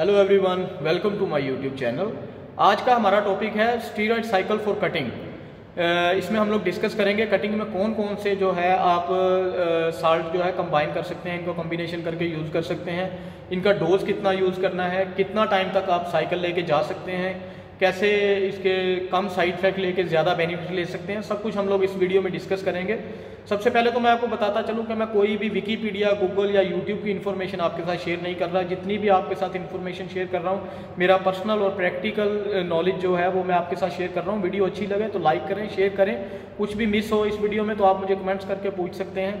Hello everyone, welcome to my YouTube channel. आज का हमारा टॉपिक है स्टीरॉयड साइकिल फॉर कटिंग। इसमें हम लोग डिस्कस करेंगे कटिंग में कौन कौन से जो है आप साल्ट जो है कंबाइन कर सकते हैं, इनको कॉम्बिनेशन करके यूज़ कर सकते हैं, इनका डोज कितना यूज़ करना है, कितना टाइम तक आप साइकिल लेके जा सकते हैं, कैसे इसके कम साइड इफेक्ट लेके ज़्यादा बेनिफिट ले सकते हैं, सब कुछ हम लोग इस वीडियो में डिस्कस करेंगे। सबसे पहले तो मैं आपको बताता चलूँ कि मैं कोई भी विकीपीडिया, गूगल या यूट्यूब की इन्फॉर्मेशन आपके साथ शेयर नहीं कर रहा। जितनी भी आपके साथ इन्फॉर्मेशन शेयर कर रहा हूँ, मेरा पर्सनल और प्रैक्टिकल नॉलेज जो है वो मैं आपके साथ शेयर कर रहा हूँ। वीडियो अच्छी लगे तो लाइक करें, शेयर करें। कुछ भी मिस हो इस वीडियो में तो आप मुझे कमेंट्स करके पूछ सकते हैं।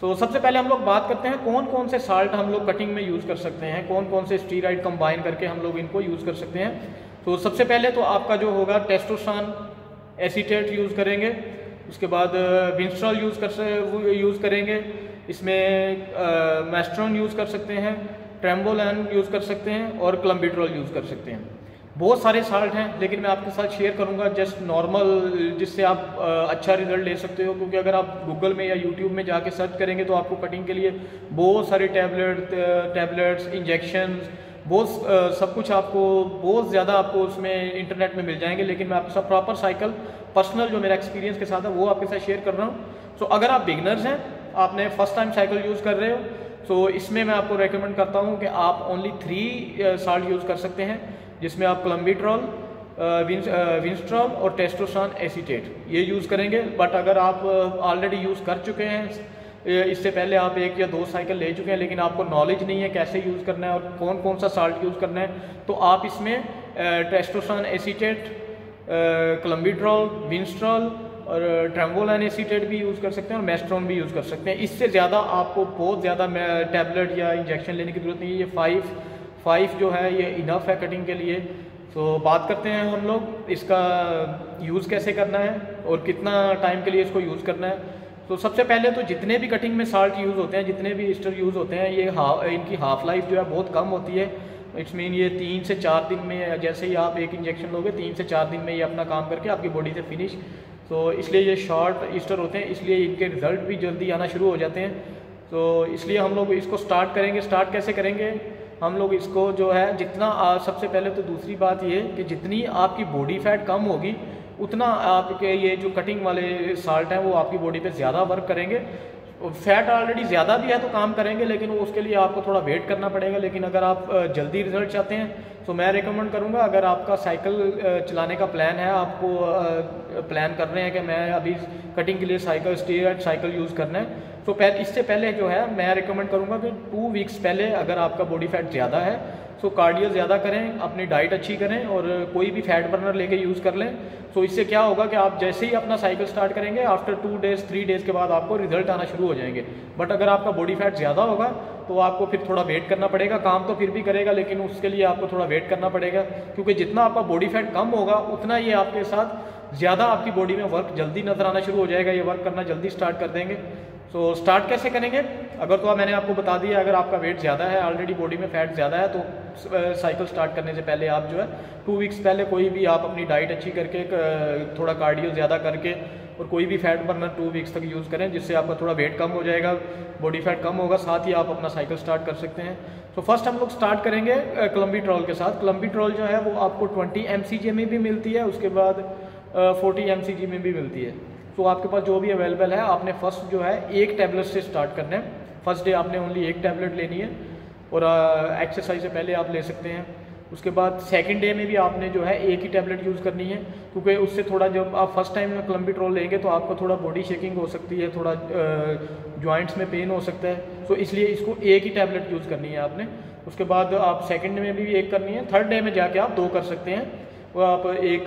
तो सबसे पहले हम लोग बात करते हैं कौन कौन से साल्ट हम लोग कटिंग में यूज़ कर सकते हैं, कौन कौन से स्टीरॉयड कंबाइन करके हम लोग इनको यूज़ कर सकते हैं। तो सबसे पहले तो आपका जो होगा टेस्टोस्टेरोन एसीटेट यूज़ करेंगे, उसके बाद विंस्ट्रॉल यूज़ करेंगे, इसमें मैस्ट्रॉन यूज़ कर सकते हैं, ट्रेम्बोलान यूज़ कर सकते हैं और क्लेम्बुटेरॉल यूज़ कर सकते हैं। बहुत सारे साल्ट हैं, लेकिन मैं आपके साथ शेयर करूंगा जस्ट नॉर्मल, जिससे आप अच्छा रिजल्ट ले सकते हो। क्योंकि अगर आप गूगल में या यूट्यूब में जाके सर्च करेंगे तो आपको कटिंग के लिए बहुत सारे टैबलेट्स, इंजेक्शन, बहुत सब कुछ आपको बहुत ज़्यादा आपको उसमें इंटरनेट में मिल जाएंगे। लेकिन मैं आपके साथ प्रॉपर साइकिल, पर्सनल जो मेरा एक्सपीरियंस के साथ है वो आपके साथ शेयर कर रहा हूँ। सो अगर आप बिगनर्स हैं, आपने फर्स्ट टाइम साइकिल यूज़ कर रहे हो, तो इसमें मैं आपको रेकमेंड करता हूँ कि आप ओनली 3 साल्ट यूज़ कर सकते हैं, जिसमें आप क्लेम्बुटेरॉल, विंस्ट्रॉल और टेस्टोस्टेरोन एसीटेट ये यूज़ करेंगे। बट अगर आप ऑलरेडी यूज़ कर चुके हैं, इससे पहले आप 1 या 2 साइकिल ले चुके हैं, लेकिन आपको नॉलेज नहीं है कैसे यूज़ करना है और कौन कौन सा साल्ट यूज़ करना है, तो आप इसमें टेस्टोस्टेरोन एसीटेट, क्लेम्बुटेरॉल, विंस्ट्रॉल और ट्रेम्बोलान एसीटेट भी यूज़ कर सकते हैं और मैस्ट्रॉन भी यूज़ कर सकते हैं। इससे ज़्यादा आपको बहुत ज़्यादा टैबलेट या इंजेक्शन लेने की ज़रूरत नहीं है। ये 5 जो है ये इनफ है कटिंग के लिए। तो बात करते हैं हम लोग इसका यूज़ कैसे करना है और कितना टाइम के लिए इसको यूज़ करना है। तो सबसे पहले तो जितने भी कटिंग में साल्ट यूज़ होते हैं, जितने भी एस्टर यूज़ होते हैं, ये इनकी हाफ लाइफ जो है बहुत कम होती है। इट्स मीन ये 3 से 4 दिन में, जैसे ही आप 1 इंजेक्शन लोगे 3 से 4 दिन में ये अपना काम करके आपकी बॉडी से फिनिश। तो इसलिए ये शॉर्ट एस्टर होते हैं, इसलिए इनके रिज़ल्ट भी जल्दी आना शुरू हो जाते हैं। तो इसलिए हम लोग इसको स्टार्ट करेंगे। स्टार्ट कैसे करेंगे हम लोग इसको जो है जितना सबसे पहले तो दूसरी बात ये कि जितनी आपकी बॉडी फैट कम होगी उतना आपके ये जो कटिंग वाले साल्ट हैं वो आपकी बॉडी पे ज़्यादा वर्क करेंगे। फैट ऑलरेडी ज़्यादा भी है तो काम करेंगे, लेकिन वो उसके लिए आपको थोड़ा वेट करना पड़ेगा। लेकिन अगर आप जल्दी रिजल्ट चाहते हैं तो मैं रेकमेंड करूँगा, अगर आपका साइकिल चलाने का प्लान है, आपको प्लान कर रहे हैं कि मैं अभी कटिंग के लिए साइकिल, स्टीरॉयड साइकिल यूज़ करना है, तो इससे पहले जो है मैं रेकमेंड करूँगा कि 2 वीक्स पहले, अगर आपका बॉडी फैट ज़्यादा है तो कार्डियो ज़्यादा करें, अपनी डाइट अच्छी करें और कोई भी फैट बर्नर लेके यूज़ कर लें। तो इससे क्या होगा कि आप जैसे ही अपना साइकिल स्टार्ट करेंगे, आफ्टर 2 डेज़ 3 डेज़ के बाद आपको रिजल्ट आना शुरू हो जाएंगे। बट अगर आपका बॉडी फैट ज़्यादा होगा तो आपको फिर थोड़ा वेट करना पड़ेगा। काम तो फिर भी करेगा, लेकिन उसके लिए आपको थोड़ा वेट करना पड़ेगा, क्योंकि जितना आपका बॉडी फैट कम होगा उतना ये आपके साथ ज़्यादा आपकी बॉडी में वर्क जल्दी नज़र आना शुरू हो जाएगा। ये वर्क करना जल्दी स्टार्ट कर देंगे। तो स्टार्ट कैसे करेंगे, अगर तो मैंने आपको बता दिया, अगर आपका वेट ज़्यादा है, ऑलरेडी बॉडी में फैट ज़्यादा है, तो साइकिल स्टार्ट करने से पहले आप जो है 2 वीक्स पहले कोई भी आप अपनी डाइट अच्छी करके, थोड़ा कार्डियो ज़्यादा करके और कोई भी फैट बर्नर 2 वीक्स तक यूज़ करें, जिससे आपका थोड़ा वेट कम हो जाएगा, बॉडी फैट कम होगा, साथ ही आप अपना साइकिल स्टार्ट कर सकते हैं। तो फर्स्ट हम लोग स्टार्ट करेंगे क्लेम्बुटेरॉल के साथ। क्लेम्बुटेरॉल जो है वो आपको 20 mcg में भी मिलती है, उसके बाद 40 mcg में भी मिलती है। तो आपके पास जो भी अवेलेबल है, आपने फर्स्ट जो है 1 टैबलेट से स्टार्ट करना है। फर्स्ट डे आपने ओनली 1 टैबलेट लेनी है और एक्सरसाइज से पहले आप ले सकते हैं। उसके बाद सेकंड डे में भी आपने जो है 1 ही टैबलेट यूज़ करनी है, क्योंकि उससे थोड़ा, जब आप फर्स्ट टाइम में क्लेम्बुटेरॉल लेंगे तो आपको थोड़ा बॉडी शेकिंग हो सकती है, थोड़ा जॉइंट्स में पेन हो सकता है, तो इसलिए इसको 1 ही टैबलेट यूज़ करनी है आपने। उसके बाद आप सेकेंड डे में भी 1 करनी है, थर्ड डे में जाके आप 2 कर सकते हैं। वो आप 1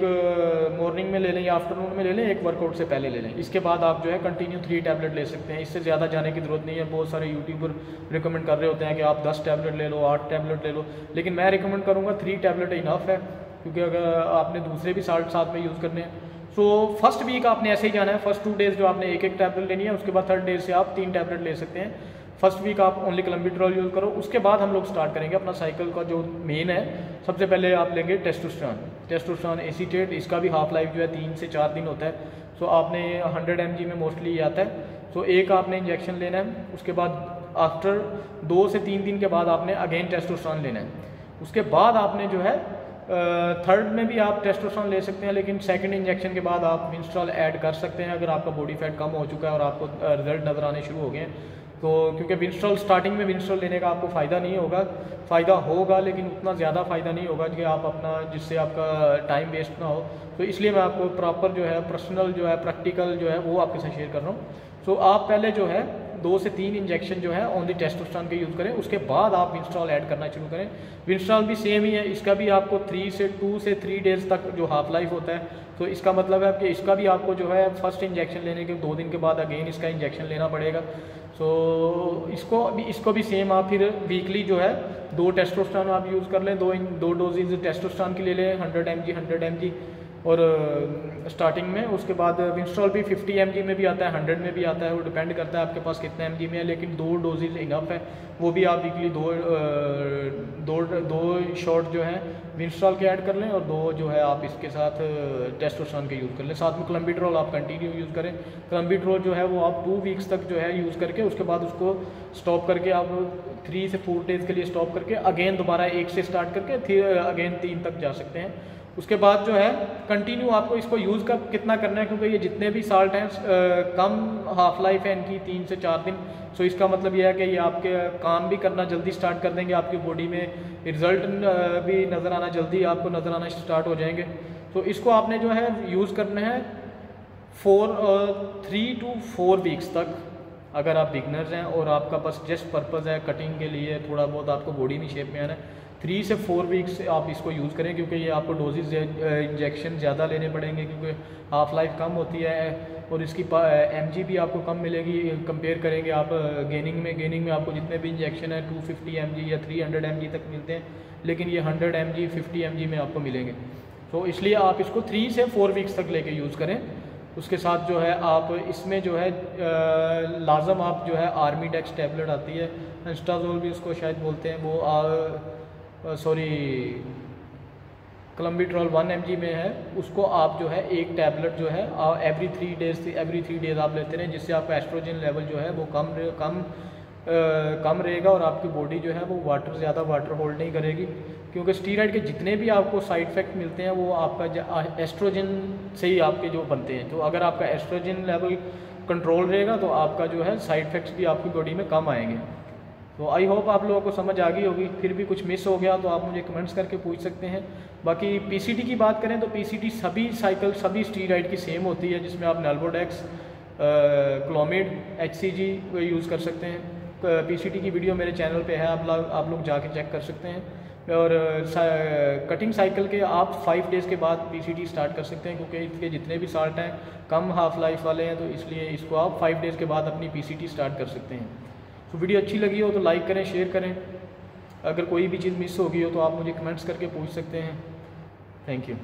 मॉर्निंग में ले लें या आफ्टरनून में ले लें, 1 वर्कआउट से पहले ले लें। इसके बाद आप जो है कंटिन्यू 3 टैबलेट ले सकते हैं, इससे ज़्यादा जाने की ज़रूरत नहीं है। बहुत सारे यूट्यूबर रिकमेंड कर रहे होते हैं कि आप 10 टैबलेट ले लो, 8 टैबलेट ले लो, लेकिन मैं रिकमेंड करूँगा 3 टैबलेट इनफ है, क्योंकि अगर आपने दूसरे भी साल्ट साथ में यूज़ करने हैं। सो फर्स्ट वीक आपने ऐसे ही जाना है, फर्स्ट 2 डेज़ जो आपने 1-1 टैबलेट लेनी है, उसके बाद थर्ड डे से आप 3 टैबलेट ले सकते हैं। फर्स्ट वीक आप ओनली क्लेम्बुटेरॉल यूज़ करो। उसके बाद हम लोग स्टार्ट करेंगे अपना साइकिल का जो मेन है, सबसे पहले आप लेंगे टेस्टोस्टेरोन एसीटेट। इसका भी हाफ लाइफ जो है 3 से 4 दिन होता है। सो आपने 100 mg में मोस्टली आता है। सो 1 आपने इंजेक्शन लेना है, उसके बाद आफ्टर 2 से 3 दिन के बाद आपने अगेन टेस्टोस्टेरोन लेना है। उसके बाद आपने जो है थर्ड में भी आप टेस्टोस्टेरोन ले सकते हैं, लेकिन सेकंड इंजेक्शन के बाद आप विंस्ट्रॉल ऐड कर सकते हैं अगर आपका बॉडी फैट कम हो चुका है और आपको रिजल्ट नज़र आने शुरू हो गए हैं तो। क्योंकि विंस्ट्रॉल स्टार्टिंग में विंस्ट्रॉल लेने का आपको फ़ायदा नहीं होगा, फ़ायदा होगा लेकिन उतना ज़्यादा फ़ायदा नहीं होगा कि आप अपना जिससे आपका टाइम वेस्ट ना हो। तो इसलिए मैं आपको प्रॉपर जो है पर्सनल जो है प्रैक्टिकल जो है वो आपके साथ शेयर कर रहा हूँ। सो आप पहले जो है 2 से 3 इंजेक्शन जो है ओनली टेस्टोस्टेरोन के यूज़ करें, उसके बाद आप विंस्ट्रॉल ऐड करना शुरू करें। विंस्ट्रॉल भी सेम ही है, इसका भी आपको 2 से 3 डेज़ तक जो हाफ लाइफ होता है। तो इसका मतलब है कि इसका भी आपको जो है फर्स्ट इंजेक्शन लेने के 2 दिन के बाद अगेन इसका इंजेक्शन लेना पड़ेगा। सो इसको भी सेम आप फिर वीकली जो है 2 टेस्टोस्टेरोन आप यूज़ कर लें, 2 डोजेज टेस्टोस्टेरोन की ले लें 100 mg 100 mg और स्टार्टिंग में। उसके बाद विंस्ट्रॉल भी 50 mg में भी आता है, 100 में भी आता है, वो डिपेंड करता है आपके पास कितने mg में है, लेकिन 2 डोजेज इनफ है। वो भी आप वीकली दो शॉट जो है विंस्ट्रॉल के ऐड कर लें और 2 जो है आप इसके साथ टेस्टोस्टेरोन के यूज़ कर लें। साथ में क्लेंबुटेरोल आप कंटिन्यू यूज़ करें। क्लेंबुटेरोल जो है वो आप 2 वीक्स तक जो है यूज़ करके उसके बाद उसको स्टॉप करके आप 3 से 4 डेज़ के लिए स्टॉप करके अगेन दोबारा 1 से स्टार्ट करके फिर अगेन 3 तक जा सकते हैं। उसके बाद जो है कंटिन्यू आपको इसको यूज़ कब कितना करना है, क्योंकि ये जितने भी साल्ट हैं कम हाफ लाइफ है इनकी 3 से 4 दिन। सो इसका मतलब ये है कि ये आपके काम भी करना जल्दी स्टार्ट कर देंगे, आपकी बॉडी में रिजल्ट भी नज़र आना जल्दी आपको नज़र आना स्टार्ट हो जाएंगे। तो इसको आपने जो है यूज़ करना है 3 to 4 वीक्स तक अगर आप बिगनर्स हैं और आपका बस जस्ट पर्पज़ है कटिंग के लिए, थोड़ा बहुत आपको बॉडी में शेप में आना है। 3 से 4 वीक्स आप इसको यूज़ करें, क्योंकि ये आपको डोजेज इंजेक्शन ज़्यादा लेने पड़ेंगे क्योंकि हाफ लाइफ कम होती है और इसकी mg भी आपको कम मिलेगी। कंपेयर करेंगे आप गेनिंग में आपको जितने भी इंजेक्शन है 250 mg या 300 mg तक मिलते हैं, लेकिन ये 100 mg 50 mg में आपको मिलेंगे। तो इसलिए आप इसको 3 से 4 वीक्स तक लेके यूज़ करें। उसके साथ जो है आप इसमें जो है लाजम आप जो है आर्मी डेक्स टैबलेट आती है, एस्टाजोल भी उसको शायद बोलते हैं, वो सॉरी क्लेंबुटेरोल 1 mg में है, उसको आप जो है 1 टैबलेट जो है एवरी 3 डेज आप लेते रहें, जिससे आपका एस्ट्रोजन लेवल जो है वो कम रहेगा और आपकी बॉडी जो है वो ज़्यादा वाटर होल्ड नहीं करेगी। क्योंकि स्टीरॉइड के जितने भी आपको साइड इफ़ेक्ट मिलते हैं वो आपका एस्ट्रोजन से ही आपके जो बनते हैं। तो अगर आपका एस्ट्रोजन लेवल कंट्रोल रहेगा तो आपका जो है साइड इफ़ेक्ट्स भी आपकी बॉडी में कम आएंगे। तो आई होप आप लोगों को समझ आ गई होगी, फिर भी कुछ मिस हो गया तो आप मुझे कमेंट्स करके पूछ सकते हैं। बाकी पीसीटी की बात करें तो पीसीटी सभी स्टीरॉइड की सेम होती है, जिसमें आप नल्बोडेक्स क्लोमिड HCG यूज़ कर सकते हैं। पीसीटी की वीडियो मेरे चैनल पे है, आप लोग जाके चेक कर सकते हैं। और कटिंग साइकिल के आप 5 डेज़ के बाद पीसीटी स्टार्ट कर सकते हैं, क्योंकि इसके जितने भी साल्ट हैं कम हाफ लाइफ वाले हैं, तो इसलिए इसको आप 5 डेज़ के बाद अपनी पीसीटी स्टार्ट कर सकते हैं। तो वीडियो अच्छी लगी हो तो लाइक करें, शेयर करें। अगर कोई भी चीज़ मिस हो गई हो तो आप मुझे कमेंट्स करके पूछ सकते हैं। Thank you.